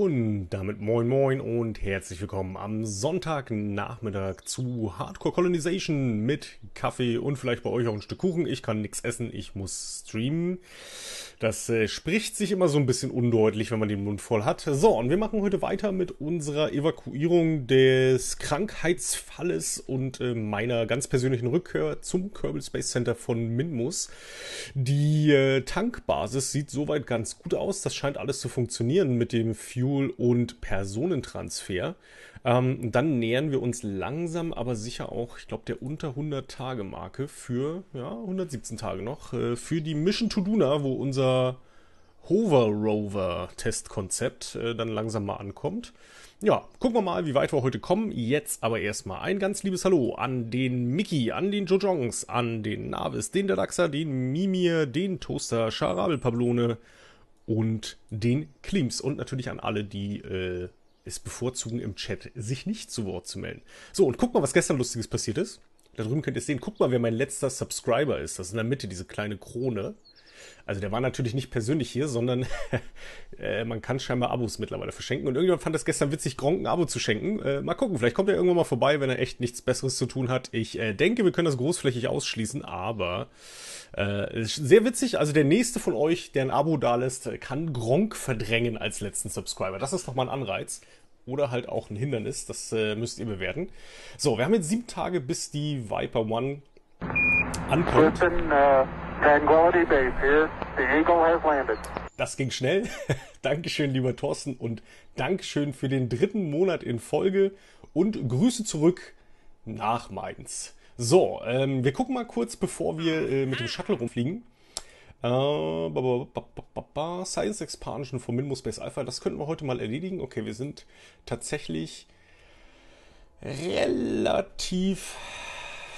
Und damit moin moin und herzlich willkommen am Sonntagnachmittag zu Hardcore Colonization mit Kaffee und vielleicht bei euch auch ein Stück Kuchen. Ich kann nichts essen, ich muss streamen. Das spricht sich immer so ein bisschen undeutlich, wenn man den Mund voll hat. So, und wir machen heute weiter mit unserer Evakuierung des Krankheitsfalles und meiner ganz persönlichen Rückkehr zum Kerbal Space Center von Minmus. Die Tankbasis sieht soweit ganz gut aus. Das scheint alles zu funktionieren mit dem Fuel und Personentransfer. Dann nähern wir uns langsam, aber sicher auch, ich glaube, der unter 100-Tage-Marke für, ja, 117 Tage noch, für die Mission to Duna, wo unser Hover-Rover-Testkonzept dann langsam mal ankommt. Ja, gucken wir mal, wie weit wir heute kommen. Jetzt aber erstmal ein ganz liebes Hallo an den Mickey, an den Jojongs, an den Navis, den Dadaxa, den Mimir, den Toaster, Scharabel Pablone und den Klims und natürlich an alle, die es bevorzugen, im Chat sich nicht zu Wort zu melden. So, und guck mal, was gestern Lustiges passiert ist. Da drüben könnt ihr es sehen. Guck mal, wer mein letzter Subscriber ist. Das ist in der Mitte, diese kleine Krone. Also der war natürlich nicht persönlich hier, sondern man kann scheinbar Abos mittlerweile verschenken. Und irgendjemand fand das gestern witzig, Gronkh ein Abo zu schenken. Mal gucken, vielleicht kommt er irgendwann mal vorbei, wenn er echt nichts Besseres zu tun hat. Ich denke, wir können das großflächig ausschließen, aber sehr witzig. Also der nächste von euch, der ein Abo dalässt, kann Gronkh verdrängen als letzten Subscriber. Das ist nochmal ein Anreiz. Oder halt auch ein Hindernis, das müsst ihr bewerten. So, wir haben jetzt 7 Tage, bis die Viper One ankommt. Tranquility Base here. The Eagle has landed. Das ging schnell. Dankeschön, lieber Thorsten, und Dankeschön für den 3. Monat in Folge und Grüße zurück nach Mainz. So, wir gucken mal kurz, bevor wir mit dem Shuttle rumfliegen. Science Expansion von Minmus Space Alpha, das könnten wir heute mal erledigen. Okay, wir sind tatsächlich relativ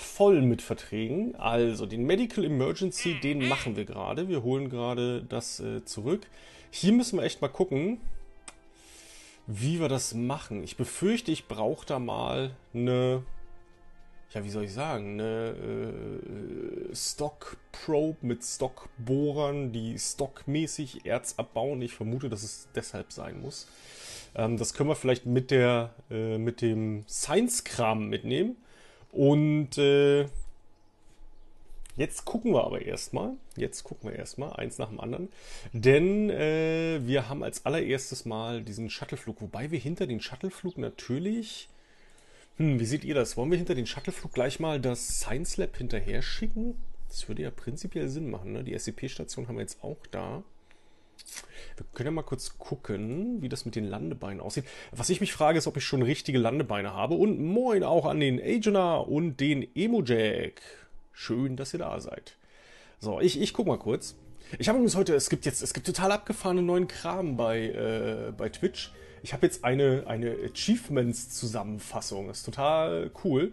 voll mit Verträgen. Also den Medical Emergency, den machen wir gerade. Wir holen gerade das zurück. Hier müssen wir echt mal gucken, wie wir das machen. Ich befürchte, ich brauche da mal eine, ja, wie soll ich sagen, eine Stock-Probe mit Stockbohrern, die stockmäßig Erz abbauen. Ich vermute, dass es deshalb sein muss. Das können wir vielleicht mit dem Science-Kram mitnehmen. Und jetzt gucken wir aber erstmal, eins nach dem anderen, denn wir haben als allererstes mal diesen Shuttleflug, wobei wir hinter den Shuttleflug natürlich, wie seht ihr das, wollen wir hinter den Shuttleflug gleich mal das Science Lab hinterher schicken? Das würde ja prinzipiell Sinn machen, ne? Die SCP-Station haben wir jetzt auch da. Wir können ja mal kurz gucken, wie das mit den Landebeinen aussieht. Was ich mich frage, ist, ob ich schon richtige Landebeine habe. Und moin auch an den Ajona und den Emojack. Schön, dass ihr da seid. So, ich guck mal kurz. Ich habe übrigens heute, es gibt total abgefahrenen neuen Kram bei Twitch. Ich habe jetzt eine Achievements-Zusammenfassung. Das ist total cool.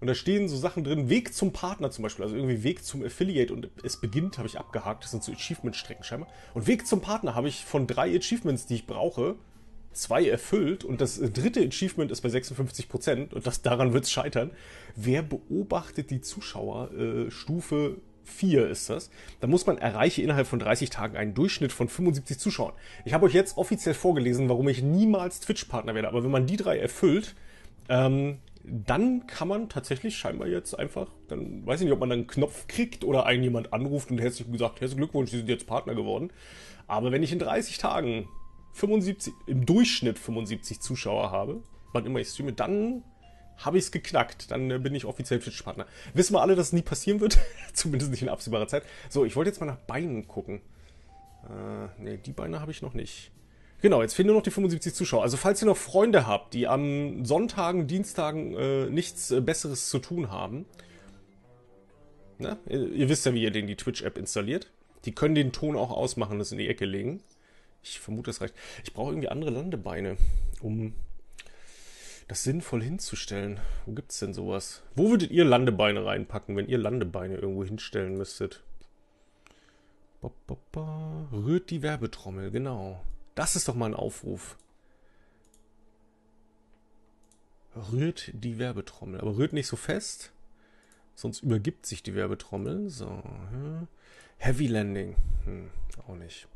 Und da stehen so Sachen drin, Weg zum Partner zum Beispiel, also irgendwie Weg zum Affiliate, und es beginnt, habe ich abgehakt, das sind so Achievement-Strecken scheinbar. Und Weg zum Partner habe ich von 3 Achievements, die ich brauche, 2 erfüllt, und das 3. Achievement ist bei 56% und das, daran wird es scheitern. Wer beobachtet die Zuschauer? Stufe 4 ist das. Da muss man erreiche innerhalb von 30 Tagen einen Durchschnitt von 75 Zuschauern. Ich habe euch jetzt offiziell vorgelesen, warum ich niemals Twitch-Partner werde, aber wenn man die 3 erfüllt, dann kann man tatsächlich scheinbar jetzt einfach, dann weiß ich nicht, ob man dann einen Knopf kriegt oder einen jemand anruft und herzlich gesagt, herzlichen Glückwunsch, Sie sind jetzt Partner geworden. Aber wenn ich in 30 Tagen 75, im Durchschnitt 75 Zuschauer habe, wann immer ich streame, dann habe ich es geknackt. Dann bin ich offiziell Twitch-Partner. Wissen wir alle, dass es nie passieren wird? Zumindest nicht in absehbarer Zeit. So, ich wollte jetzt mal nach Beinen gucken. Ne, die Beine habe ich noch nicht. Genau, jetzt fehlen nur noch die 75 Zuschauer. Also falls ihr noch Freunde habt, die am Sonntagen, Dienstagen nichts Besseres zu tun haben. Na, ihr wisst ja, wie ihr die Twitch-App installiert. Die können den Ton auch ausmachen, das in die Ecke legen. Ich vermute, das reicht. Ich brauche irgendwie andere Landebeine, um das sinnvoll hinzustellen. Wo gibt's denn sowas? Wo würdet ihr Landebeine reinpacken, wenn ihr Landebeine irgendwo hinstellen müsstet? Rührt die Werbetrommel, genau. Das ist doch mal ein Aufruf. Rührt die Werbetrommel. Aber rührt nicht so fest. Sonst übergibt sich die Werbetrommel. So. Heavy Landing. Auch nicht.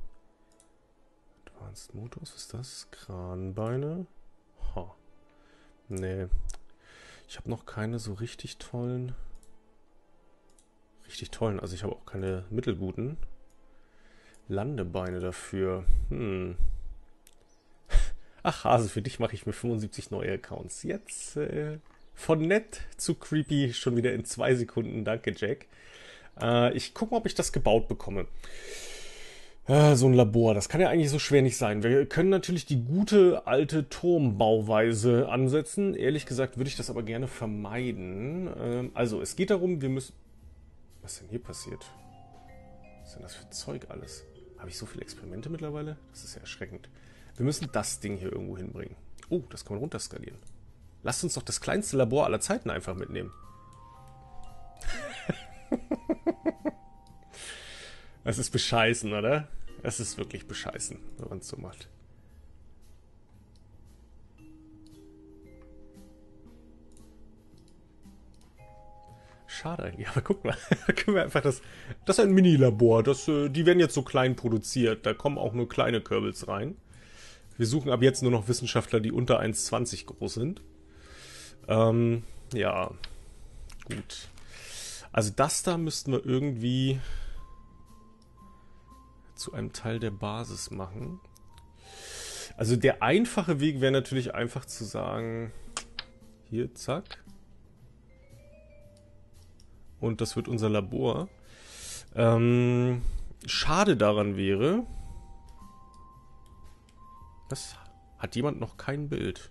Advanced Motors, was ist das? Kranbeine? Ha. Nee. Ich habe noch keine so richtig tollen. Also ich habe auch keine mittelguten Landebeine dafür. Hm. Ach Hase, für dich mache ich mir 75 neue Accounts. Jetzt von nett zu creepy schon wieder in 2 Sekunden. Danke, Jack. Ich gucke mal, ob ich das gebaut bekomme. So ein Labor, das kann ja eigentlich so schwer nicht sein. Wir können natürlich die gute alte Turmbauweise ansetzen. Ehrlich gesagt würde ich das aber gerne vermeiden. Also es geht darum, wir müssen... Was ist denn hier passiert? Was ist denn das für Zeug alles? Habe ich so viele Experimente mittlerweile? Das ist ja erschreckend. Wir müssen das Ding hier irgendwo hinbringen. Oh, das kann man runterskalieren. Lasst uns doch das kleinste Labor aller Zeiten einfach mitnehmen. Das ist bescheißen, oder? Es ist wirklich bescheißen, wenn man es so macht. Schade eigentlich, aber guck mal, da können wir einfach das ist ein Mini-Labor, die werden jetzt so klein produziert, da kommen auch nur kleine Körbels rein. Wir suchen ab jetzt nur noch Wissenschaftler, die unter 1,20 groß sind. Ja, gut. Also das da müssten wir irgendwie zu einem Teil der Basis machen. Also der einfache Weg wäre natürlich einfach zu sagen, hier, zack. Und das wird unser Labor. Schade daran wäre... Das hat jemand noch kein Bild.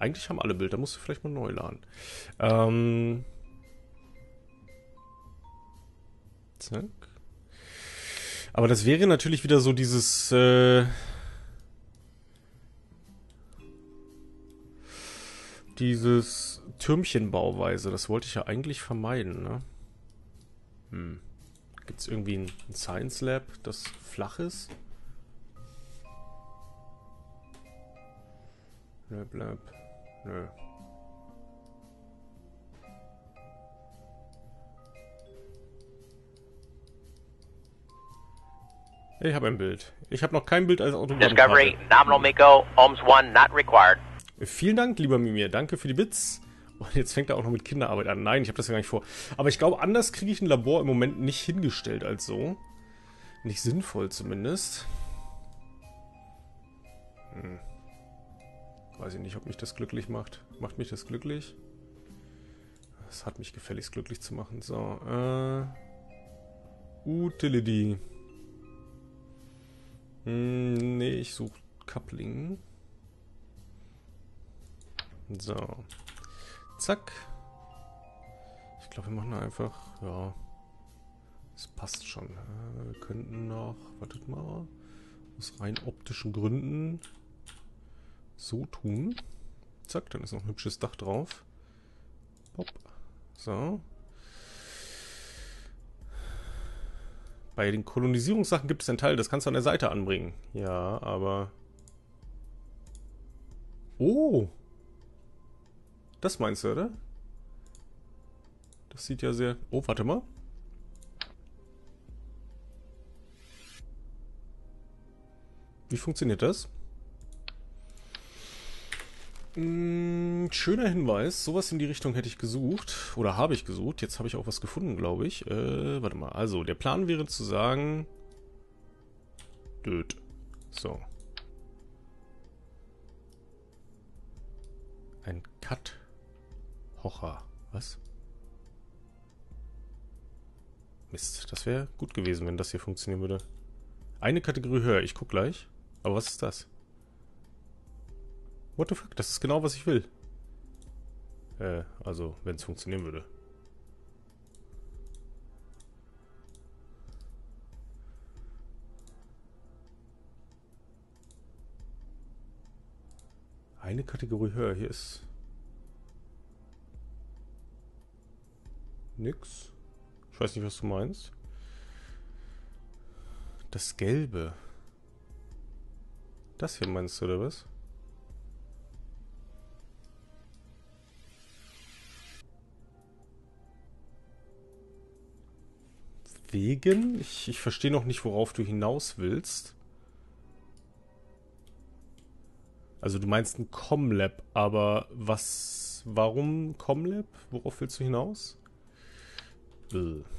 Eigentlich haben alle Bild, da musst du vielleicht mal neu laden. Zack. Aber das wäre natürlich wieder so dieses... dieses Türmchenbauweise. Das wollte ich ja eigentlich vermeiden, ne? Hm. Gibt es irgendwie ein Science Lab, das flach ist? Bleib. Nö. Ich habe ein Bild. Ich habe noch kein Bild als Automat. Discovery, nominal Miko, Ohms 1 not required. Vielen Dank, lieber Mimir. Danke für die Bits. Und jetzt fängt er auch noch mit Kinderarbeit an. Nein, ich habe das ja gar nicht vor. Aber ich glaube, anders kriege ich ein Labor im Moment nicht hingestellt als so. Nicht sinnvoll zumindest. Hm. Weiß ich nicht, ob mich das glücklich macht. Macht mich das glücklich? Es hat mich gefälligst glücklich zu machen. So, Utility. Nee, ich suche Coupling. So. Zack. Ich glaube, wir machen einfach, ja. Das passt schon. Wir könnten noch, wartet mal, aus rein optischen Gründen so tun. Zack, dann ist noch ein hübsches Dach drauf. Pop. So. Bei den Kolonisierungssachen gibt es einen Teil, das kannst du an der Seite anbringen. Ja, aber... Oh! Das meinst du, oder? Das sieht ja sehr... Oh, warte mal. Wie funktioniert das? Schöner Hinweis, sowas in die Richtung hätte ich gesucht, oder habe ich gesucht, jetzt habe ich auch was gefunden, glaube ich. Warte mal, also der Plan wäre zu sagen... Död. So. Ein Cut. Hocher. Was? Mist, das wäre gut gewesen, wenn das hier funktionieren würde. Eine Kategorie höher, ich guck gleich. Aber was ist das? What the fuck? Das ist genau, was ich will. Also, wenn es funktionieren würde. Eine Kategorie höher. Hier ist... nix. Ich weiß nicht, was du meinst. Das Gelbe. Das hier meinst du, oder was? Ich verstehe noch nicht, worauf du hinaus willst. Also du meinst ein Comlab, aber was, warum Comlab? Worauf willst du hinaus?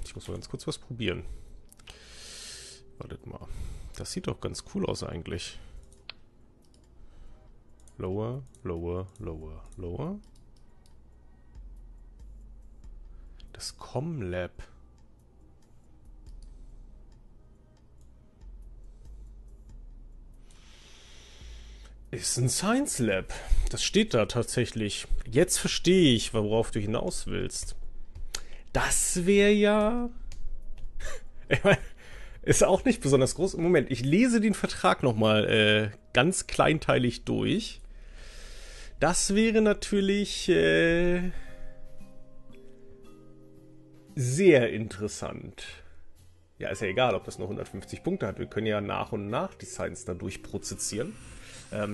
Ich muss mal ganz kurz was probieren. Wartet mal. Das sieht doch ganz cool aus eigentlich. Lower, lower, lower, lower. Das Comlab. Ist ein Science Lab. Das steht da tatsächlich. Jetzt verstehe ich, worauf du hinaus willst. Das wäre ja... Ich meine, ist auch nicht besonders groß. Moment, ich lese den Vertrag nochmal ganz kleinteilig durch. Das wäre natürlich sehr interessant. Ja, ist ja egal, ob das nur 150 Punkte hat. Wir können ja nach und nach die Science da durchprozessieren.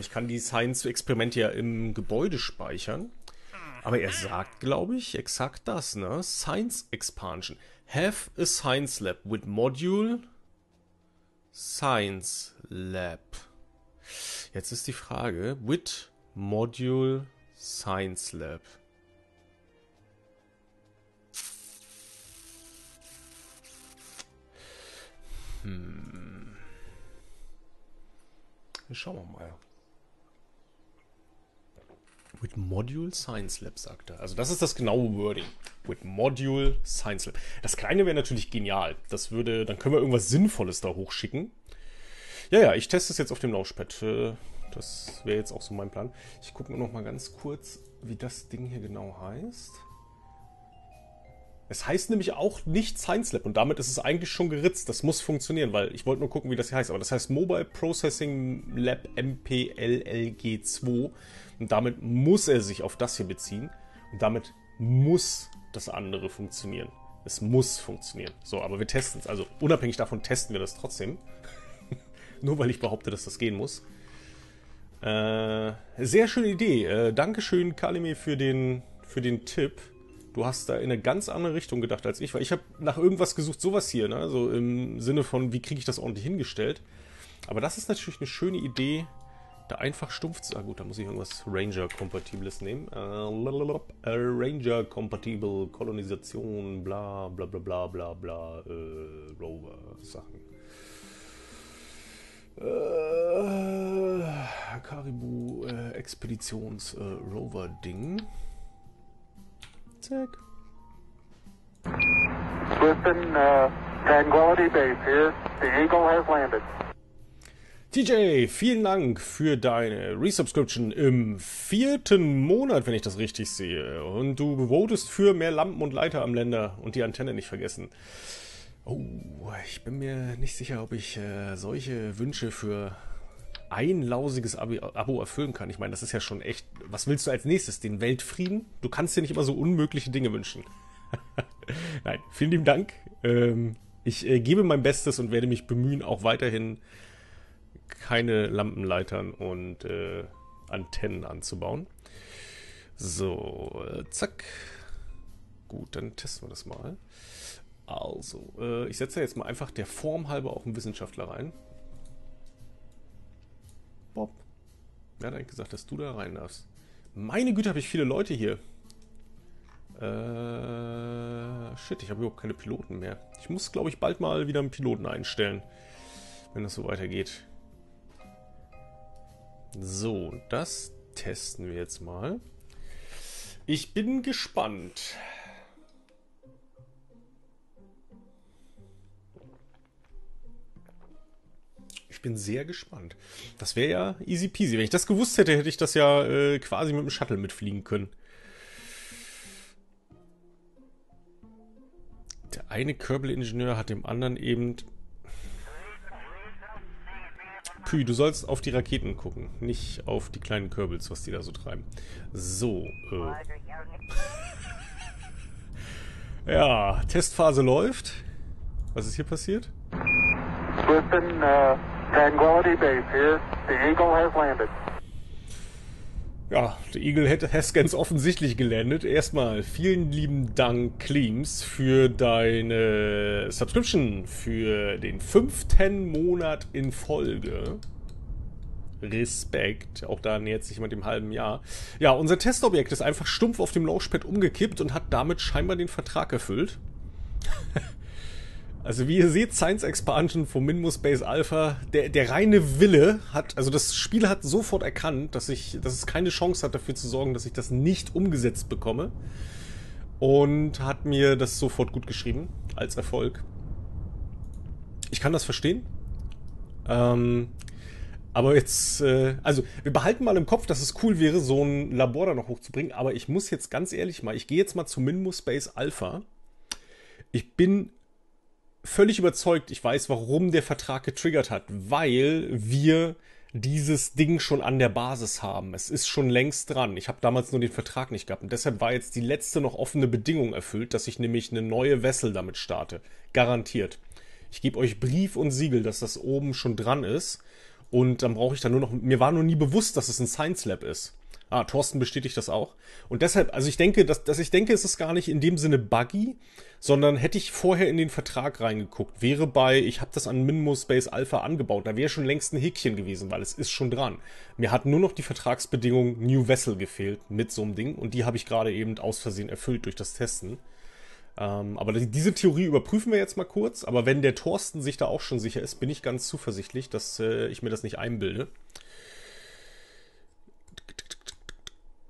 Ich kann die Science-Experimente ja im Gebäude speichern. Aber er sagt, glaube ich, exakt das, ne? Science Expansion. Have a Science Lab with Module Science Lab. Jetzt ist die Frage, with Module Science Lab. Schauen wir mal. With Module Science Lab, sagt er. Also das ist das genaue Wording. With Module Science Lab. Das Kleine wäre natürlich genial. Das würde, dann können wir irgendwas Sinnvolles da hochschicken. Ja, ja, ich teste es jetzt auf dem Launchpad. Das wäre jetzt auch so mein Plan. Ich gucke nur noch mal ganz kurz, wie das Ding hier genau heißt. Es heißt nämlich auch nicht Science Lab und damit ist es eigentlich schon geritzt. Das muss funktionieren, weil ich wollte nur gucken, wie das hier heißt. Aber das heißt Mobile Processing Lab MPLLG2 und damit muss er sich auf das hier beziehen und damit muss das andere funktionieren. Es muss funktionieren. So, aber wir testen es. Also unabhängig davon testen wir das trotzdem. Nur weil ich behaupte, dass das gehen muss. Sehr schöne Idee. Dankeschön, Kalime, für den Tipp. Du hast da in eine ganz andere Richtung gedacht als ich, weil ich habe nach irgendwas gesucht, sowas hier, ne? So im Sinne von, wie kriege ich das ordentlich hingestellt. Aber das ist natürlich eine schöne Idee, da einfach stumpf zu... Ah gut, da muss ich irgendwas Ranger-Kompatibles nehmen. Ranger-Kompatibel, Kolonisation, bla bla bla bla bla bla, Rover-Sachen. Karibu, Expeditions-Rover-Ding. Sick. Listen, Tranquility Base here. The Eagle has landed. TJ, vielen Dank für deine Resubscription im 4. Monat, wenn ich das richtig sehe. Und du votest für mehr Lampen und Leiter am Länder und die Antenne nicht vergessen. Oh, ich bin mir nicht sicher, ob ich solche Wünsche für ein lausiges Abo erfüllen kann. Ich meine, das ist ja schon echt... Was willst du als nächstes? Den Weltfrieden? Du kannst dir nicht immer so unmögliche Dinge wünschen. Nein, vielen lieben Dank. Ich gebe mein Bestes und werde mich bemühen, auch weiterhin keine Lampenleitern und Antennen anzubauen. So, zack. Gut, dann testen wir das mal. Also, ich setze jetzt mal einfach der Form halber auch einen Wissenschaftler rein. Bob. Er hat eigentlich gesagt, dass du da rein darfst. Meine Güte, habe ich viele Leute hier. Shit, ich habe überhaupt keine Piloten mehr. Ich muss, glaube ich, bald mal wieder einen Piloten einstellen. Wenn das so weitergeht. So, das testen wir jetzt mal. Ich bin gespannt. Ich bin sehr gespannt. Das wäre ja easy peasy. Wenn ich das gewusst hätte, hätte ich das ja quasi mit dem Shuttle mitfliegen können. Der eine Kerbal-Ingenieur hat dem anderen eben... Pü, du sollst auf die Raketen gucken, nicht auf die kleinen Kerbals, was die da so treiben. So. Ja, Testphase läuft. Was ist hier passiert? Listen, Tranquility Base here. The Eagle has landed. Ja, der Eagle hat ganz offensichtlich gelandet. Erstmal vielen lieben Dank, Klims, für deine Subscription für den 5. Monat in Folge. Respekt. Auch da nähert sich jemand dem halben Jahr. Ja, unser Testobjekt ist einfach stumpf auf dem Launchpad umgekippt und hat damit scheinbar den Vertrag erfüllt. Also wie ihr seht, Science Expansion vom Minmus Space Alpha, der reine Wille hat, also das Spiel hat sofort erkannt, dass es keine Chance hat, dafür zu sorgen, dass ich das nicht umgesetzt bekomme. Und hat mir das sofort gut geschrieben, als Erfolg. Ich kann das verstehen. Aber jetzt, also wir behalten mal im Kopf, dass es cool wäre, so ein Labor da noch hochzubringen. Aber ich muss jetzt ganz ehrlich mal, ich gehe jetzt mal zu Minmus Space Alpha. Ich bin völlig überzeugt, ich weiß, warum der Vertrag getriggert hat, weil wir dieses Ding schon an der Basis haben. Es ist schon längst dran. Ich habe damals nur den Vertrag nicht gehabt und deshalb war jetzt die letzte noch offene Bedingung erfüllt, dass ich nämlich eine neue Vessel damit starte. Garantiert. Ich gebe euch Brief und Siegel, dass das oben schon dran ist. Und dann brauche ich da nur noch... Mir war nur nie bewusst, dass es ein Science Lab ist. Ah, Thorsten bestätigt das auch. Und deshalb, also ich denke, es ist gar nicht in dem Sinne buggy, sondern hätte ich vorher in den Vertrag reingeguckt, wäre bei, ich habe das an Minmus Space Alpha angebaut, da wäre schon längst ein Häkchen gewesen, weil es ist schon dran. Mir hat nur noch die Vertragsbedingung New Vessel gefehlt mit so einem Ding und die habe ich gerade eben aus Versehen erfüllt durch das Testen. Aber diese Theorie überprüfen wir jetzt mal kurz. Aber wenn der Thorsten sich da auch schon sicher ist, bin ich ganz zuversichtlich, dass ich mir das nicht einbilde.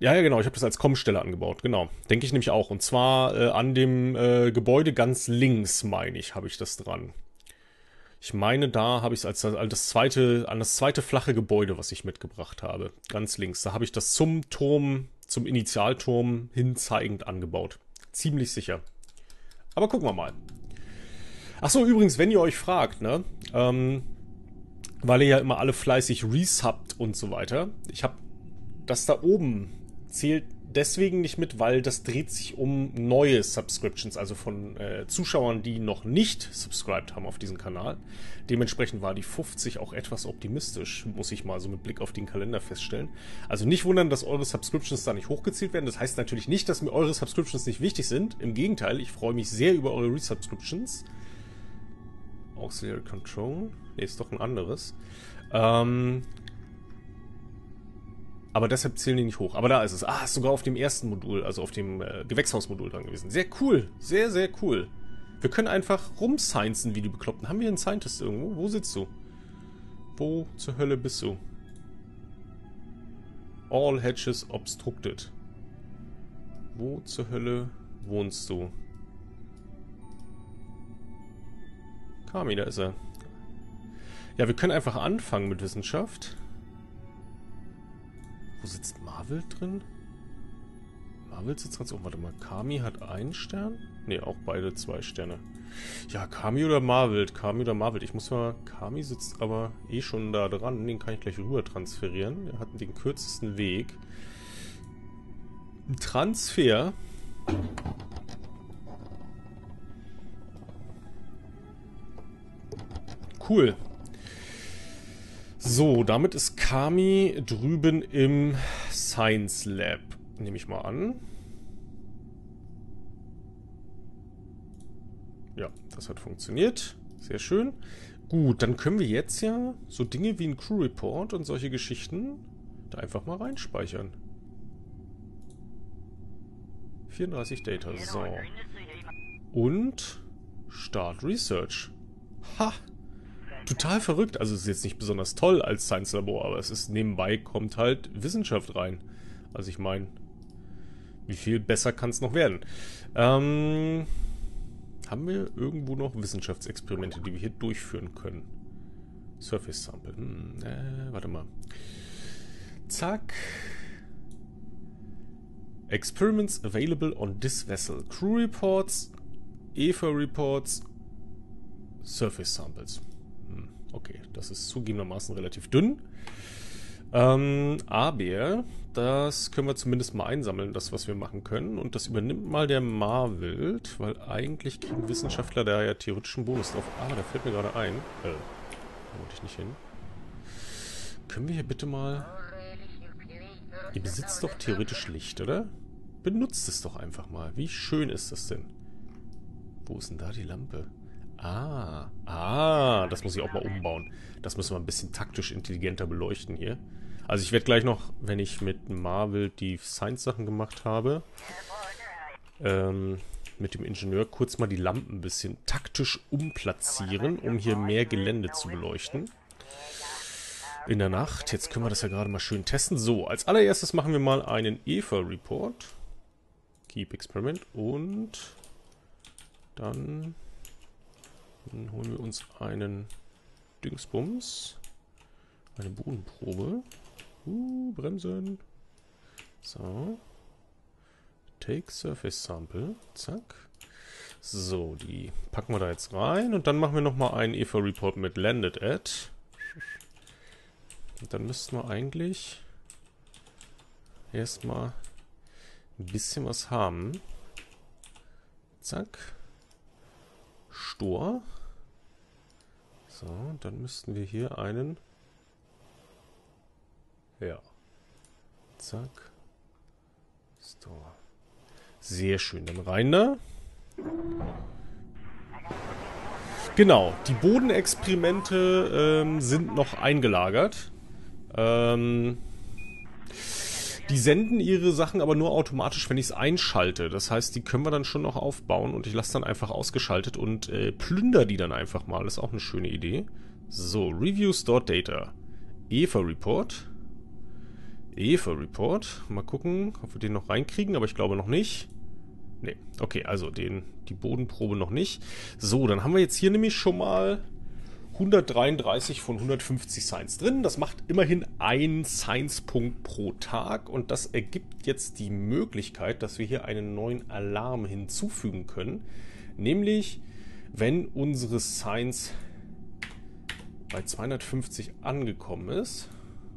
Ja, ja, genau. Ich habe das als Kommstelle angebaut. Genau. Denke ich nämlich auch. Und zwar an dem Gebäude ganz links, meine ich, habe ich das dran. Ich meine, da habe ich es an das zweite flache Gebäude, was ich mitgebracht habe. Ganz links. Da habe ich das zum Turm, zum Initialturm hinzeigend angebaut. Ziemlich sicher. Aber gucken wir mal. Achso, übrigens, wenn ihr euch fragt, ne, weil ihr ja immer alle fleißig resubbt und so weiter. Ich habe das da oben zählt deswegen nicht mit, weil das dreht sich um neue Subscriptions, also von Zuschauern, die noch nicht subscribed haben auf diesen Kanal. Dementsprechend war die 50 auch etwas optimistisch, muss ich mal so mit Blick auf den Kalender feststellen. Also nicht wundern, dass eure Subscriptions da nicht hochgezählt werden. Das heißt natürlich nicht, dass mir eure Subscriptions nicht wichtig sind. Im Gegenteil, ich freue mich sehr über eure Resubscriptions. Auxiliary Control. Ne, ist doch ein anderes. Aber deshalb zählen die nicht hoch. Aber da ist es. Ah, ist sogar auf dem ersten Modul, also auf dem Gewächshausmodul dran gewesen. Sehr cool. Sehr, sehr cool. Wir können einfach rumsciencen wie die Bekloppten. Haben wir einen Scientist irgendwo? Wo sitzt du? Wo zur Hölle bist du? All Hatches obstructed. Wo zur Hölle wohnst du? Kami, da ist er. Ja, wir können einfach anfangen mit Wissenschaft. Wo sitzt Marvel drin? Marvel sitzt ganz oben. Warte mal, Kami hat einen Stern? Ne, auch beide zwei Sterne. Ja, Kami oder Marvel? Kami oder Marvel? Ich muss mal... Kami sitzt aber eh schon da dran. Den kann ich gleich rüber transferieren. Er hat den kürzesten Weg. Ein Transfer. Cool. So, damit ist Kami drüben im Science Lab, nehme ich mal an. Ja, das hat funktioniert. Sehr schön. Gut, dann können wir jetzt ja so Dinge wie einen Crew Report und solche Geschichten da einfach mal reinspeichern. 34 Data, so. Und Start Research. Ha! Total verrückt. Also es ist jetzt nicht besonders toll als Science Labor, aber es ist nebenbei kommt halt Wissenschaft rein. Also ich meine, wie viel besser kann es noch werden? Haben wir irgendwo noch Wissenschaftsexperimente, die wir hier durchführen können? Surface Sample. Warte mal. Zack. Experiments available on this vessel. Crew Reports, EVA Reports, Surface Samples. Okay, das ist zugegebenermaßen relativ dünn. Aber das können wir zumindest mal einsammeln, das, was wir machen können. Und das übernimmt mal der Marwild, weil eigentlich kriegen Wissenschaftler da ja theoretischen Bonus drauf. Ah, da fällt mir gerade ein. Da wollte ich nicht hin. Können wir hier bitte mal... Ihr besitzt doch theoretisch Licht, oder? Benutzt es doch einfach mal. Wie schön ist das denn? Wo ist denn da die Lampe? Ah, das muss ich auch mal umbauen. Das müssen wir ein bisschen taktisch intelligenter beleuchten hier. Also ich werde gleich noch, wenn ich mit Marvel die Science-Sachen gemacht habe, mit dem Ingenieur kurz mal die Lampen ein bisschen taktisch umplatzieren, um hier mehr Gelände zu beleuchten. In der Nacht. Jetzt können wir das ja gerade mal schön testen. So, als allererstes machen wir mal einen EVA-Report. Keep Experiment. Und dann holen wir uns einen Dingsbums. Eine Bodenprobe. Bremsen. So. Take Surface Sample. Zack. So, die packen wir da jetzt rein. Und dann machen wir nochmal einen EVA-Report mit Landed at. Und dann müssten wir eigentlich erstmal ein bisschen was haben. Zack. Stor. So, und dann müssten wir hier einen. Ja. Zack. Stor. Sehr schön. Dann rein da. Genau. Die Bodenexperimente sind noch eingelagert. Die senden ihre Sachen aber nur automatisch, wenn ich es einschalte. Das heißt, die können wir dann schon noch aufbauen und ich lasse dann einfach ausgeschaltet und plündere die dann einfach mal. Das ist auch eine schöne Idee. So, Review Stored Data. EVA Report. EVA Report. Mal gucken, ob wir den noch reinkriegen, aber ich glaube noch nicht. Ne, okay, also die Bodenprobe noch nicht. So, dann haben wir jetzt hier nämlich schon mal 133 von 150 Science drin. Das macht immerhin einen Science-Punkt pro Tag. Und das ergibt jetzt die Möglichkeit, dass wir hier einen neuen Alarm hinzufügen können. Nämlich, wenn unsere Science bei 250 angekommen ist.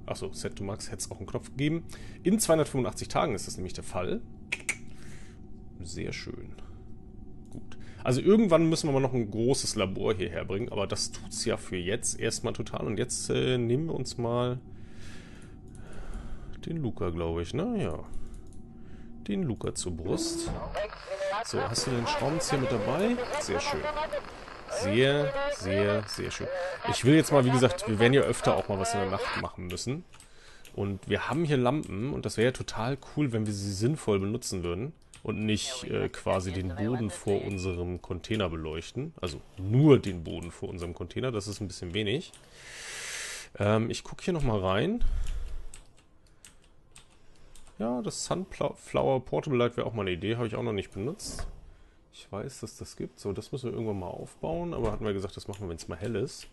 Achso, Set to Max hätte es auch einen Knopf gegeben. In 285 Tagen ist das nämlich der Fall. Sehr schön. Gut. Also irgendwann müssen wir mal noch ein großes Labor hierher bringen, aber das tut es ja für jetzt erstmal total. Und jetzt nehmen wir uns mal den Luca, glaube ich, ne? Ja. Den Luca zur Brust. So, hast du den Schraubenzieher mit dabei? Sehr schön. Sehr, sehr, sehr schön. Ich will jetzt mal, wie gesagt, wir werden ja öfter auch mal was in der Nacht machen müssen. Und wir haben hier Lampen und das wäre ja total cool, wenn wir sie sinnvoll benutzen würden. Und nicht quasi den Boden vor unserem Container beleuchten. Also nur den Boden vor unserem Container. Das ist ein bisschen wenig. Ich gucke hier nochmal rein. Ja, das Sunflower Portable Light wäre auch mal eine Idee. Habe ich auch noch nicht benutzt. Ich weiß, dass das gibt. So, das müssen wir irgendwann mal aufbauen. Aber hatten wir gesagt, das machen wir, wenn es mal hell ist.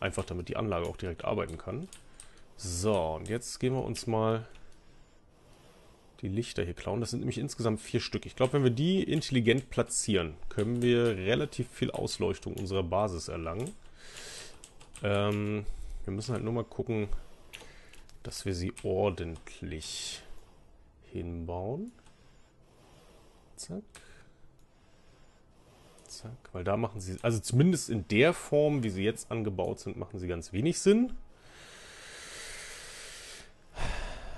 Einfach damit die Anlage auch direkt arbeiten kann. So, und jetzt gehen wir uns mal die Lichter hier klauen. Das sind nämlich insgesamt 4 Stück. Ich glaube, wenn wir die intelligent platzieren, können wir relativ viel Ausleuchtung unserer Basis erlangen. Wir müssen halt nur mal gucken, dass wir sie ordentlich hinbauen. Zack. Zack. Weil da machen sie, also zumindest in der Form, wie sie jetzt angebaut sind, machen sie ganz wenig Sinn.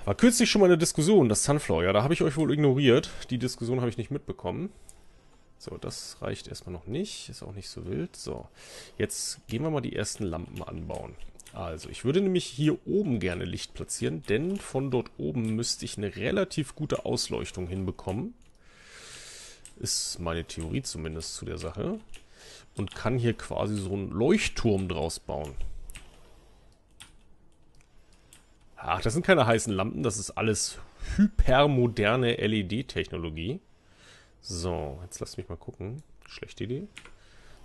War kürzlich schon mal eine Diskussion, das Sunflower. Ja, da habe ich euch wohl ignoriert. Die Diskussion habe ich nicht mitbekommen. So, das reicht erstmal noch nicht. Ist auch nicht so wild. So, jetzt gehen wir mal die ersten Lampen anbauen. Also, ich würde nämlich hier oben gerne Licht platzieren, denn von dort oben müsste ich eine relativ gute Ausleuchtung hinbekommen. Ist meine Theorie zumindest zu der Sache. Und kann hier quasi so einen Leuchtturm draus bauen. Ach, das sind keine heißen Lampen, das ist alles hypermoderne LED-Technologie. So, jetzt lasst mich mal gucken. Schlechte Idee.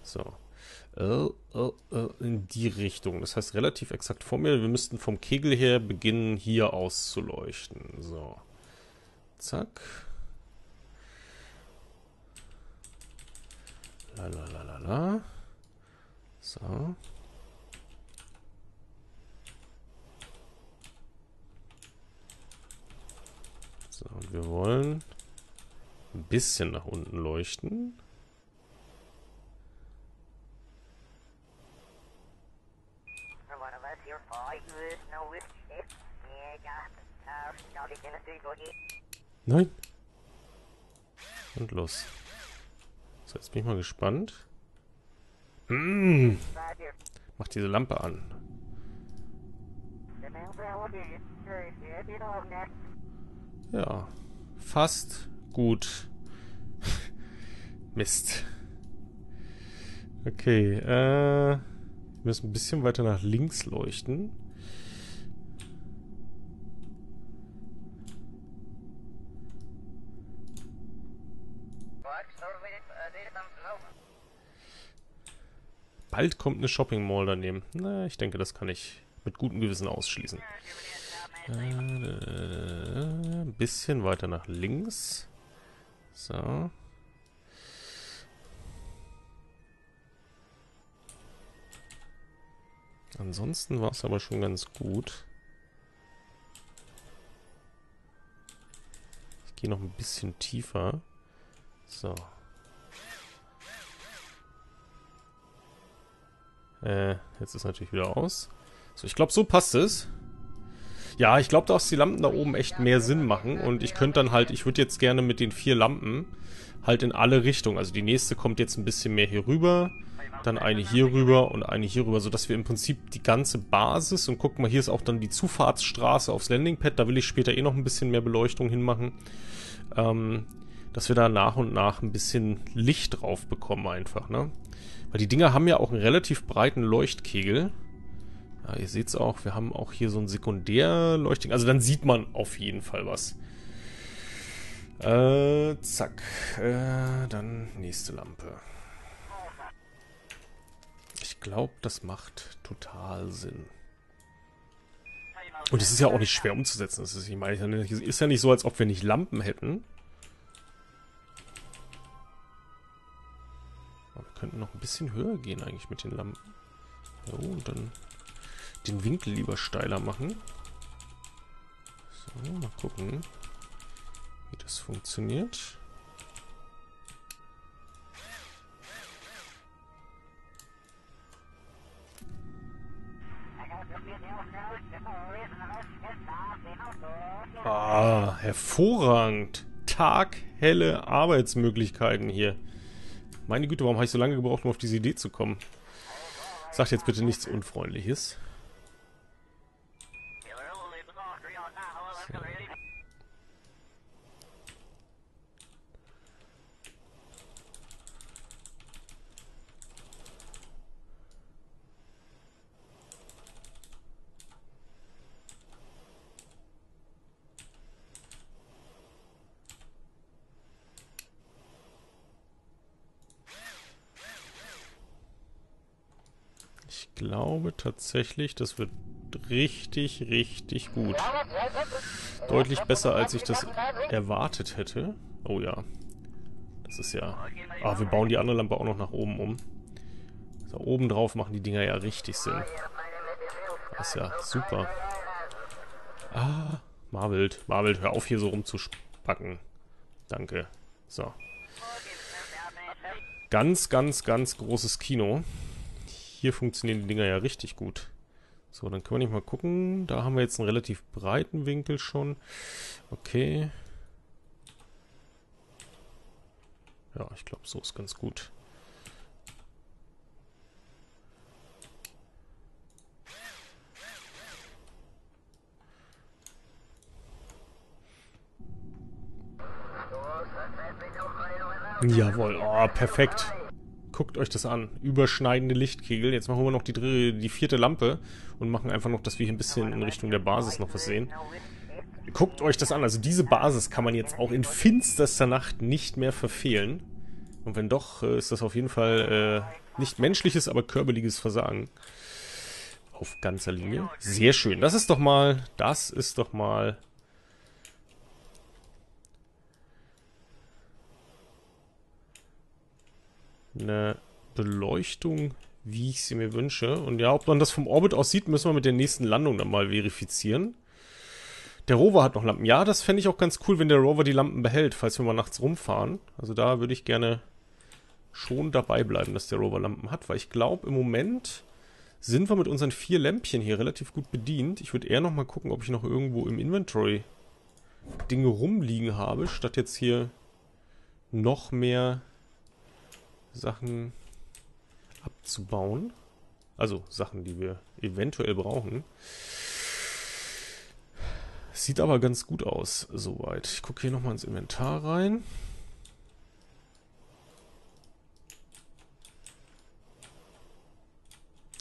So. In die Richtung. Das heißt relativ exakt vor mir. Wir müssten vom Kegel her beginnen, hier auszuleuchten. So. Zack. Lalalala. So. Und wir wollen ein bisschen nach unten leuchten. Nein. Und los. So, jetzt bin ich mal gespannt. Mach diese Lampe an. Ja, fast gut. Mist. Okay, wir müssen ein bisschen weiter nach links leuchten. Bald kommt eine Shopping Mall daneben. Na, ich denke, das kann ich mit gutem Gewissen ausschließen. Ein bisschen weiter nach links. So. Ansonsten war es aber schon ganz gut. Ich gehe noch ein bisschen tiefer. So. Jetzt ist natürlich wieder aus. So, ich glaube, so passt es. Ja, ich glaube, dass die Lampen da oben echt mehr Sinn machen. Und ich könnte dann halt, ich würde jetzt gerne mit den 4 Lampen halt in alle Richtungen. Also die nächste kommt jetzt ein bisschen mehr hier rüber. Dann eine hier rüber und eine hier rüber, sodass wir im Prinzip die ganze Basis, und guck mal, hier ist auch dann die Zufahrtsstraße aufs Landingpad, da will ich später eh noch ein bisschen mehr Beleuchtung hinmachen, dass wir da nach und nach ein bisschen Licht drauf bekommen einfach, ne? Weil die Dinger haben ja auch einen relativ breiten Leuchtkegel. Ja, ihr seht es auch, wir haben auch hier so ein Sekundärleuchtkegel, also dann sieht man auf jeden Fall was. Zack, dann nächste Lampe. Ich glaube, das macht total Sinn. Und es ist ja auch nicht schwer umzusetzen. Das ist, ich meine, es ist ja nicht so, als ob wir nicht Lampen hätten. Aber wir könnten noch ein bisschen höher gehen eigentlich mit den Lampen. So, und dann den Winkel lieber steiler machen. So, mal gucken, wie das funktioniert. Ah, hervorragend. Taghelle Arbeitsmöglichkeiten hier. Meine Güte, warum habe ich so lange gebraucht, um auf diese Idee zu kommen? Sagt jetzt bitte nichts Unfreundliches. So. Ich glaube tatsächlich, das wird richtig, richtig gut. Deutlich besser, als ich das erwartet hätte. Oh ja. Das ist ja... Ah, wir bauen die andere Lampe auch noch nach oben um. So, oben drauf machen die Dinger ja richtig Sinn. Das ist ja super. Ah, Marvelt. Marvelt, hör auf, hier so rumzuspacken. Danke. So. Ganz, ganz, ganz großes Kino. Hier funktionieren die Dinger ja richtig gut. So, dann können wir nicht mal gucken. Da haben wir jetzt einen relativ breiten Winkel schon. Okay. Ja, ich glaube, so ist ganz gut. Jawohl, oh, perfekt. Guckt euch das an. Überschneidende Lichtkegel. Jetzt machen wir noch die 4. Lampe und machen einfach noch, dass wir hier ein bisschen in Richtung der Basis noch was sehen. Guckt euch das an. Also diese Basis kann man jetzt auch in finsterster Nacht nicht mehr verfehlen. Und wenn doch, ist das auf jeden Fall nicht menschliches, aber körperliches Versagen. Auf ganzer Linie. Sehr schön. Das ist doch mal... eine Beleuchtung, wie ich sie mir wünsche. Und ja, ob man das vom Orbit aus sieht, müssen wir mit der nächsten Landung dann mal verifizieren. Der Rover hat noch Lampen. Ja, das fände ich auch ganz cool, wenn der Rover die Lampen behält, falls wir mal nachts rumfahren. Also da würde ich gerne schon dabei bleiben, dass der Rover Lampen hat, weil ich glaube, im Moment sind wir mit unseren 4 Lämpchen hier relativ gut bedient. Ich würde eher noch mal gucken, ob ich noch irgendwo im Inventory Dinge rumliegen habe, statt jetzt hier noch mehr Sachen abzubauen. Also Sachen, die wir eventuell brauchen. Sieht aber ganz gut aus, soweit. Ich gucke hier nochmal ins Inventar rein.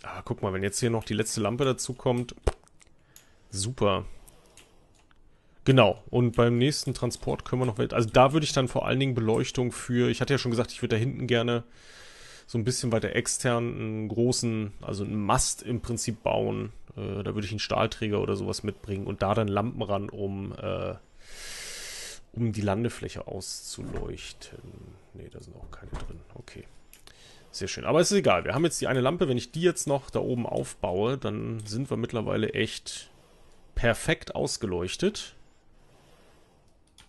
Ah, guck mal, wenn jetzt hier noch die letzte Lampe dazu kommt. Super. Genau, und beim nächsten Transport können wir noch... Also da würde ich dann vor allen Dingen Beleuchtung für... Ich hatte ja schon gesagt, ich würde da hinten gerne so ein bisschen weiter extern einen großen, also einen Mast im Prinzip bauen. Da würde ich einen Stahlträger oder sowas mitbringen und da dann Lampen ran, um die Landefläche auszuleuchten. Ne, da sind auch keine drin. Okay. Sehr schön. Aber es ist egal. Wir haben jetzt die eine Lampe. Wenn ich die jetzt noch da oben aufbaue, dann sind wir mittlerweile echt perfekt ausgeleuchtet.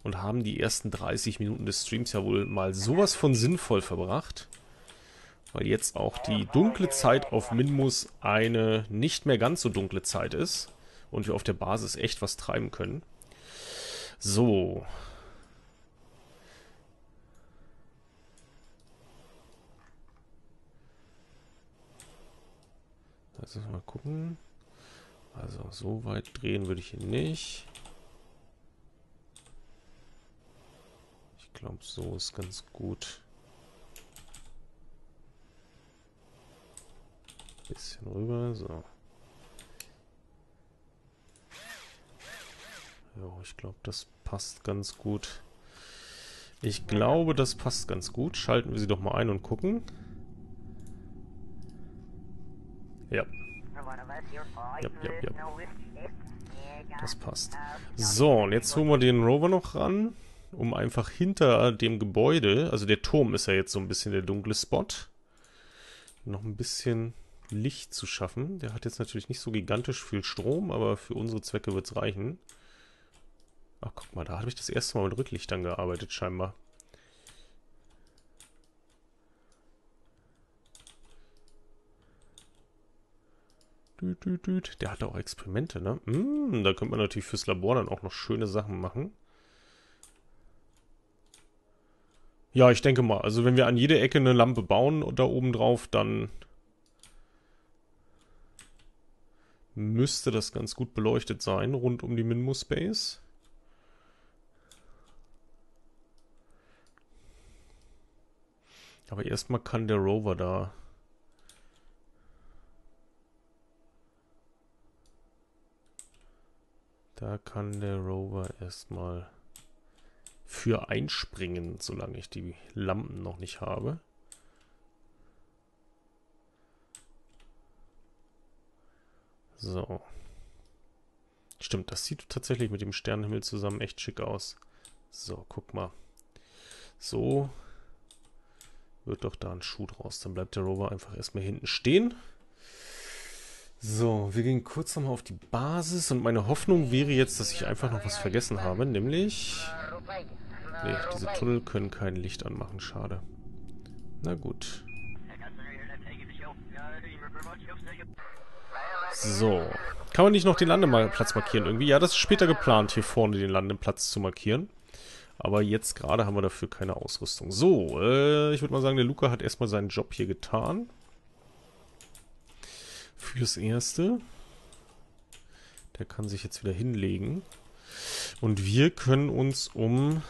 Und haben die ersten 30 Minuten des Streams ja wohl mal sowas von sinnvoll verbracht. Weil jetzt auch die dunkle Zeit auf Minmus eine nicht mehr ganz so dunkle Zeit ist. Und wir auf der Basis echt was treiben können. So. Lass uns mal gucken. Also so weit drehen würde ich hier nicht. Ich glaube, so ist ganz gut. Bisschen rüber, so. Jo, ich glaube, das passt ganz gut. Ich glaube, das passt ganz gut. Schalten wir sie doch mal ein und gucken. Ja. Ja. Das passt. So, und jetzt holen wir den Rover noch ran, um einfach hinter dem Gebäude, also der Turm ist ja jetzt so ein bisschen der dunkle Spot, noch ein bisschen Licht zu schaffen. Der hat jetzt natürlich nicht so gigantisch viel Strom, aber für unsere Zwecke wird es reichen. Ach, guck mal, da habe ich das erste Mal mit Rücklichtern gearbeitet, scheinbar. Der hat auch Experimente, ne? Da könnte man natürlich fürs Labor dann auch noch schöne Sachen machen. Ja, ich denke mal, also wenn wir an jede Ecke eine Lampe bauen und da oben drauf, dann müsste das ganz gut beleuchtet sein, rund um die Minmus Space. Aber erstmal kann der Rover da... Da kann der Rover erstmal für einspringen, solange ich die Lampen noch nicht habe. So. Stimmt, das sieht tatsächlich mit dem Sternenhimmel zusammen echt schick aus. So, guck mal. So wird doch da ein Schuh draus. Dann bleibt der Rover einfach erstmal hinten stehen. So, wir gehen kurz nochmal auf die Basis und meine Hoffnung wäre jetzt, dass ich einfach noch was vergessen habe, nämlich... Ne, diese Tunnel können kein Licht anmachen, schade. Na gut. So, kann man nicht noch den Landeplatz markieren irgendwie? Ja, das ist später geplant, hier vorne den Landeplatz zu markieren. Aber jetzt gerade haben wir dafür keine Ausrüstung. So, ich würde mal sagen, der Luca hat erstmal seinen Job hier getan. Fürs Erste. Der kann sich jetzt wieder hinlegen. Und wir können uns um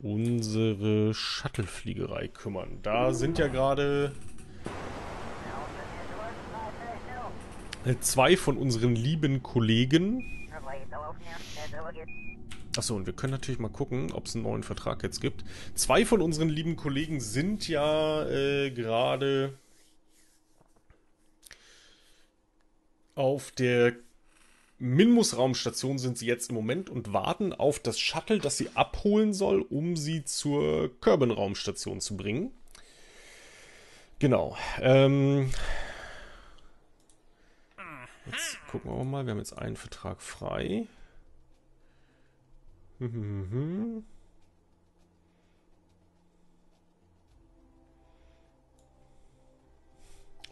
unsere Shuttlefliegerei kümmern. Da sind ja gerade 2 von unseren lieben Kollegen. Achso, und wir können natürlich mal gucken, ob es einen neuen Vertrag jetzt gibt. 2 von unseren lieben Kollegen sind ja gerade... Auf der Minmus-Raumstation sind sie jetzt im Moment und warten auf das Shuttle, das sie abholen soll, um sie zur Kerman-Raumstation zu bringen. Genau. Jetzt gucken wir mal. Wir haben jetzt einen Vertrag frei.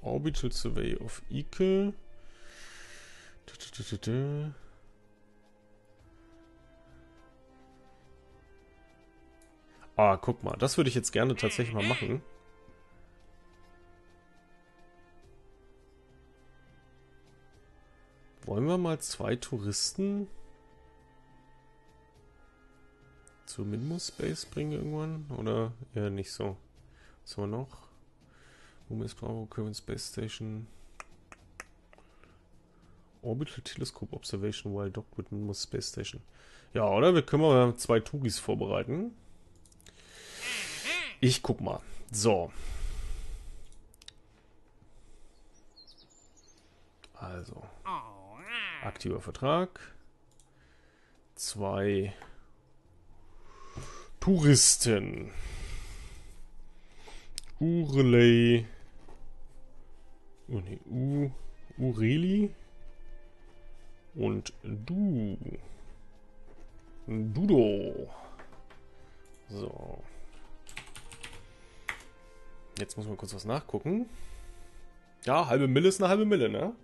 Orbital Survey of Ike. Ah, guck mal, das würde ich jetzt gerne tatsächlich mal machen. Wollen wir mal 2 Touristen zu Minmus Space bringen irgendwann? Oder eher nicht so. Was haben wir noch? Minmus Bravo, Kerman Space Station. Orbital Telescope Observation while docked with Minmus Space Station. Ja, oder? Wir können mal 2 Tugis vorbereiten. Ich guck mal. So. Also. Aktiver Vertrag. 2 Touristen. Ureli. Ureli. Und Dudo. So. Jetzt muss man kurz was nachgucken. Ja, halbe Mille ist eine halbe Mille, ne?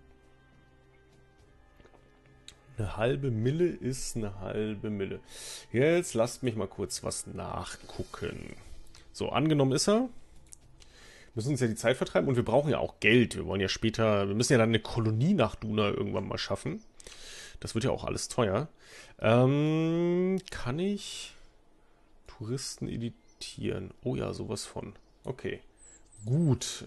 Eine halbe Mille ist eine halbe Mille. Jetzt lasst mich mal kurz was nachgucken. So, angenommen ist er. Wir müssen uns ja die Zeit vertreiben und wir brauchen ja auch Geld. Wir wollen ja später, wir müssen ja dann eine Kolonie nach Duna irgendwann mal schaffen. Das wird ja auch alles teuer. Kann ich Touristen editieren? Oh ja, sowas von. Okay, gut.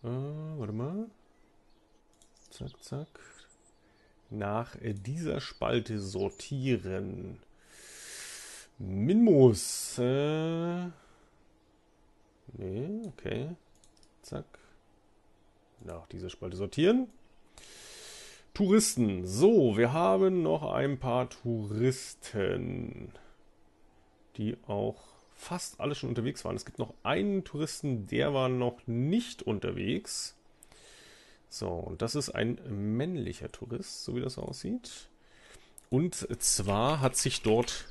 Warte mal. Zack, zack. Nach dieser Spalte sortieren. Minmus. Nee, okay. Zack. Nach dieser Spalte sortieren. Touristen. So, wir haben noch ein paar Touristen, die auch fast alle schon unterwegs waren. Es gibt noch einen Touristen, der war noch nicht unterwegs. So, und das ist ein männlicher Tourist, so wie das aussieht. Und zwar hat sich dort,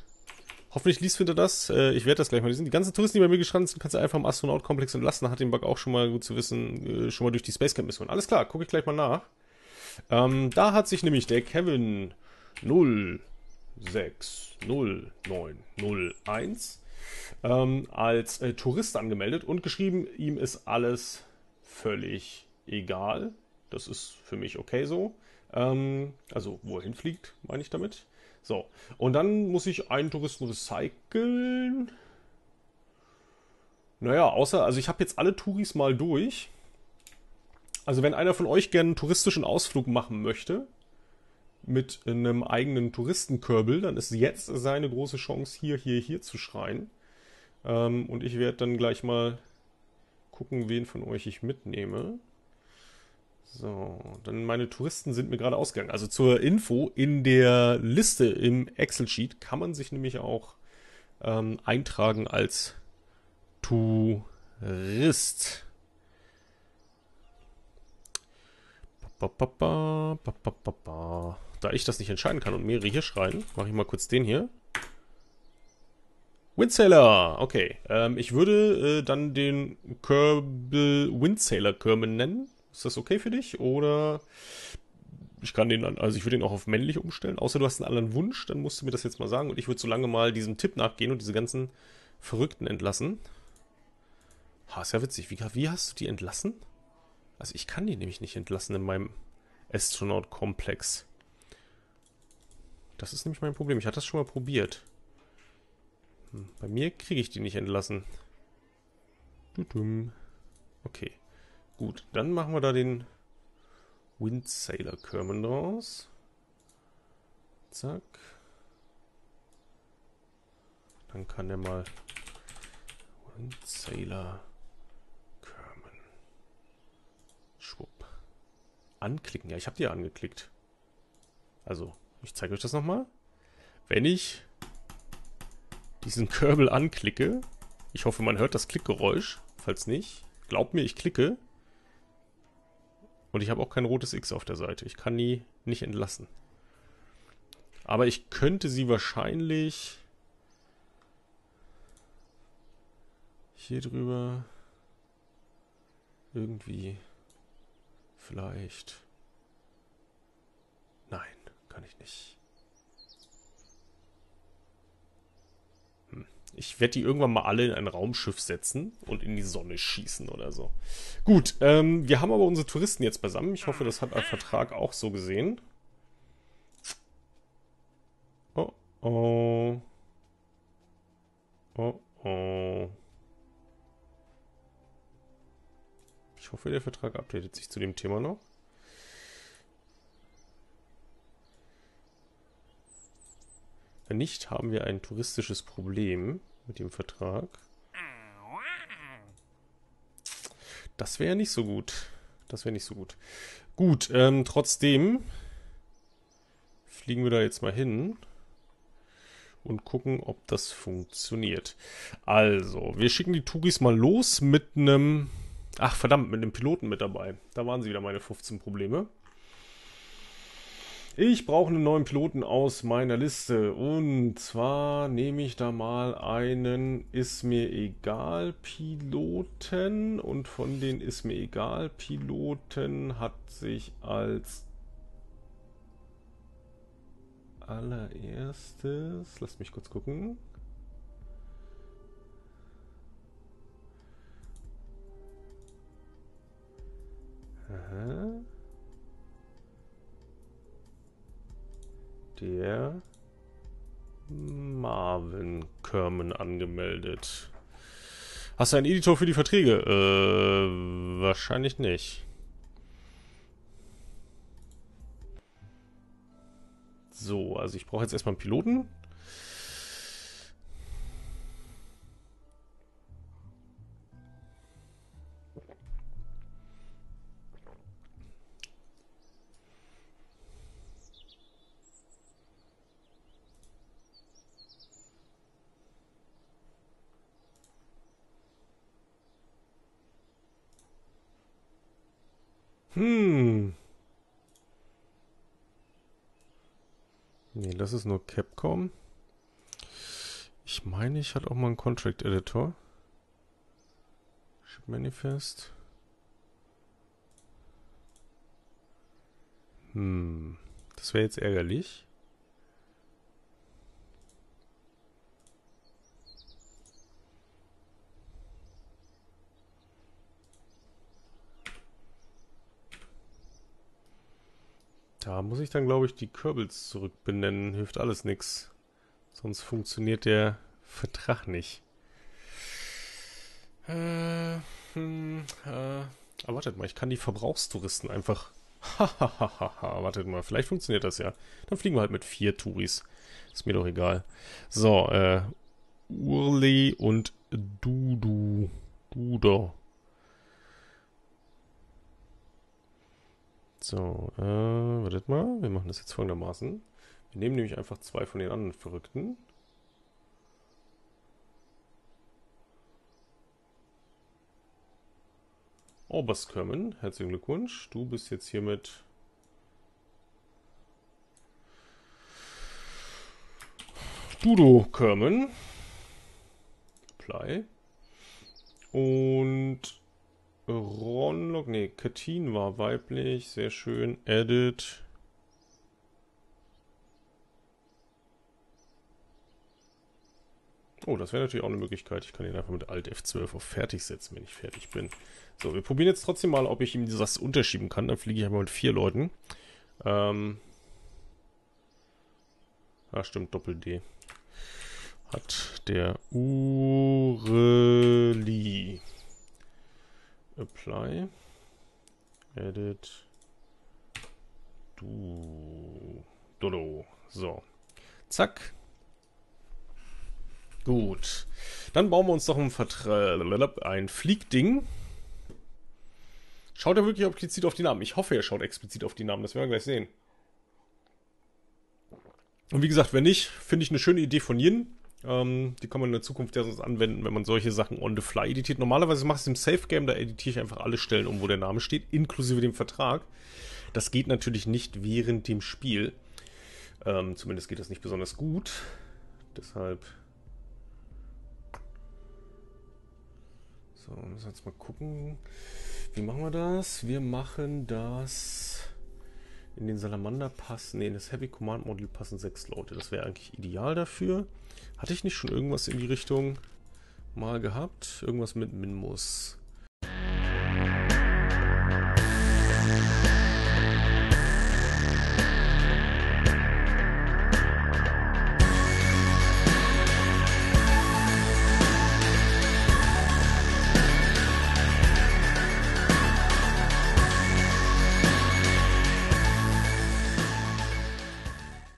hoffentlich liest hinter das, ich werde das gleich mal lesen. Die ganzen Touristen, die bei mir gestrandet sind, kannst du einfach im Astronautkomplex entlassen. Hat den Bug auch schon mal, gut zu wissen, schon mal durch die Spacecamp-Mission. Alles klar, gucke ich gleich mal nach. Da hat sich nämlich der Kevin 060901 als Tourist angemeldet und geschrieben, ihm ist alles völlig egal. Das ist für mich okay so. Also, wo er hinfliegt, meine ich damit. So, und dann muss ich einen Touristen recyceln. Naja, außer, also ich habe jetzt alle Touris mal durch. Also wenn einer von euch gerne einen touristischen Ausflug machen möchte, mit einem eigenen Touristenkörbel, dann ist jetzt seine große Chance, hier zu schreien. Und ich werde dann gleich mal gucken, wen von euch ich mitnehme. So, dann meine Touristen sind mir gerade ausgegangen. Also zur Info, in der Liste im Excel-Sheet kann man sich nämlich auch eintragen als Tourist. Da ich das nicht entscheiden kann und mehrere hier schreien, mache ich mal kurz den hier. Windsailor! Okay, ich würde dann den Kerbal Windsailor Kerman nennen. Ist das okay für dich? Oder ich kann den, also ich würde den auch auf männlich umstellen. Außer du hast einen anderen Wunsch, dann musst du mir das jetzt mal sagen. Und ich würde so lange mal diesem Tipp nachgehen und diese ganzen Verrückten entlassen. Ha, ist ja witzig. Wie hast du die entlassen? Also ich kann die nämlich nicht entlassen in meinem Astronaut-Komplex. Das ist nämlich mein Problem. Ich hatte das schon mal probiert. Bei mir kriege ich die nicht entlassen. Okay. Gut, dann machen wir da den Windsailor Kerman draus. Zack. Dann kann der mal Windsailor anklicken. Ja, ich habe die ja angeklickt. Also, ich zeige euch das nochmal. Wenn ich diesen Kerbal anklicke, ich hoffe, man hört das Klickgeräusch. Falls nicht, glaubt mir, ich klicke. Und ich habe auch kein rotes X auf der Seite. Ich kann die nicht entlassen. Aber ich könnte sie wahrscheinlich hier drüber irgendwie... Vielleicht. Nein, kann ich nicht. Ich werde die irgendwann mal alle in ein Raumschiff setzen und in die Sonne schießen oder so. Gut, wir haben aber unsere Touristen jetzt beisammen. Ich hoffe, das hat ein Vertrag auch so gesehen. Oh, oh. Oh, oh. Ich hoffe, der Vertrag updatet sich zu dem Thema noch. Wenn nicht, haben wir ein touristisches Problem mit dem Vertrag. Das wäre ja nicht so gut. Das wäre nicht so gut. Gut, trotzdem fliegen wir da jetzt mal hin und gucken, ob das funktioniert. Also, wir schicken die Touris mal los mit einem... Ach, verdammt, mit einem Piloten mit dabei. Da waren sie wieder, meine 15 Probleme. Ich brauche einen neuen Piloten aus meiner Liste. Und zwar nehme ich da mal einen Ist mir egal Piloten. Und von den Ist mir egal Piloten hat sich als allererstes... Lasst mich kurz gucken. Aha. Der Marvel Kerman angemeldet. Hast du einen Editor für die Verträge? Wahrscheinlich nicht. So, also ich brauche jetzt erstmal einen Piloten. Nee, das ist nur Capcom. Ich meine, ich hatte auch mal einen Contract Editor. Ship Manifest. Das wäre jetzt ärgerlich. Da muss ich dann, glaube ich, die Kerbals zurückbenennen. Hilft alles nichts. Sonst funktioniert der Vertrag nicht. Aber wartet mal, ich kann die Verbrauchstouristen einfach... Wartet mal, vielleicht funktioniert das ja. Dann fliegen wir halt mit 4 Touris. Ist mir doch egal. So, Ureli und Dudo. Dudo. So, wartet mal, wir machen das jetzt folgendermaßen. Wir nehmen nämlich einfach 2 von den anderen Verrückten. Oberst Kerman, herzlichen Glückwunsch. Du bist jetzt hiermit Dudo Kerman. Apply. Und... Ronlog, nee, Katin war weiblich, sehr schön, edit. Oh, das wäre natürlich auch eine Möglichkeit. Ich kann ihn einfach mit Alt F12 auf fertig setzen, wenn ich fertig bin. So, wir probieren jetzt trotzdem mal, ob ich ihm das unterschieben kann. Dann fliege ich einmal mit 4 Leuten. Ah, stimmt, Doppel-D. Hat der Ureli. Apply, Edit, Dodo. So, zack. Gut, dann bauen wir uns doch ein Fliegding. Schaut er wirklich explizit auf die Namen? Ich hoffe, er schaut explizit auf die Namen, das werden wir gleich sehen. Und wie gesagt, wenn nicht, finde ich eine schöne Idee von Yin. Die kann man in der Zukunft ja sonst anwenden, wenn man solche Sachen on the fly editiert. Normalerweise mache ich es im Safe-Game, da editiere ich einfach alle Stellen um, wo der Name steht, inklusive dem Vertrag. Das geht natürlich nicht während dem Spiel. Zumindest geht das nicht besonders gut. Deshalb... So, müssen wir jetzt mal gucken. Wie machen wir das? Wir machen das In den Salamander passen, nee, in das Heavy Command Modul passen 6 Leute. Das wäre eigentlich ideal dafür. Hatte ich nicht schon irgendwas in die Richtung mal gehabt? Irgendwas mit Minmus.